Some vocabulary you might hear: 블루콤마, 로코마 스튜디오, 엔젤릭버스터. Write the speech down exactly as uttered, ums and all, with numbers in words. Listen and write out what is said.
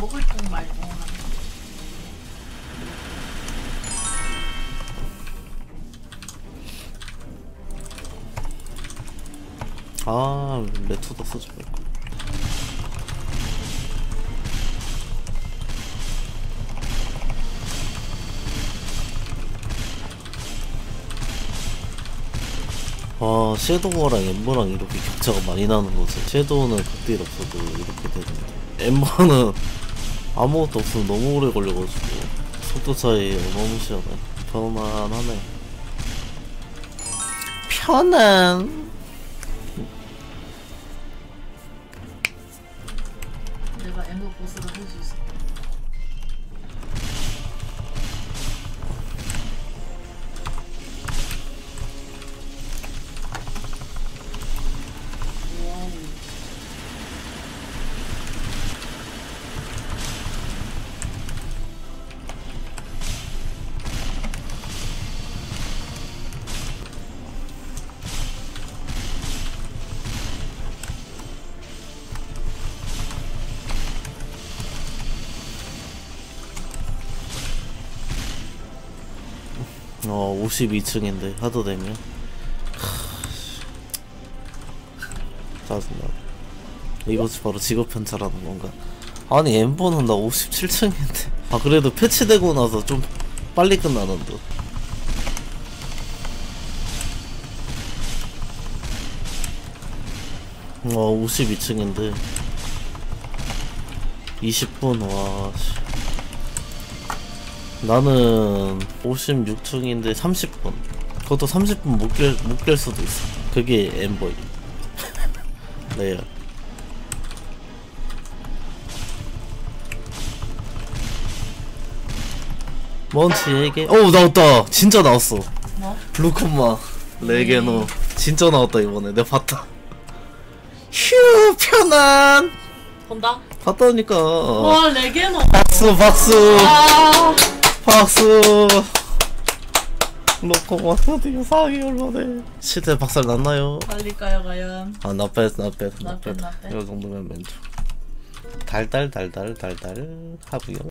먹을 통 말고. 아, 레투더 써줘야 될 거. 아, 섀도우랑 엠버랑 이렇게 격차가 많이 나는 거지. 섀도우는 극딜 없어도 이렇게 되는데, 엠버는 아무것도 없으면 너무 오래 걸려가지고 속도 차이 어마무시하네. 편안하네. 편안. 내가 엠버 보스가 할 수 있어. 어, 오십이 층인데 하도 되면 짜증나. 이것이 바로 직업 편차라는 건가? 아니, 엠버는 나 오십칠 층인데 아, 그래도 패치되고 나서 좀 빨리 끝나는 듯. 와, 오십이 층인데 이십 분. 와, 나는 오십육 층인데 삼십 분. 그것도 삼십 분 못 깰, 못 깰 수도 있어. 그게 엠버임. 레알. 먼치에게. 어우, 나왔다. 진짜 나왔어. 뭐? 블루콤마 레게노. 진짜 나왔다 이번에. 내가 봤다. 휴, 편안. 본다? 봤다니까. 와, 레게노. 박수 박수. 아, 박수. 로코마 스튜디오 사기 얼마네. 시대 박살 났나요? 빨리 까요 과연? 아, 나빼 나빼 나빼. 이 정도면 멘트. 달달 달달 달달 하고요.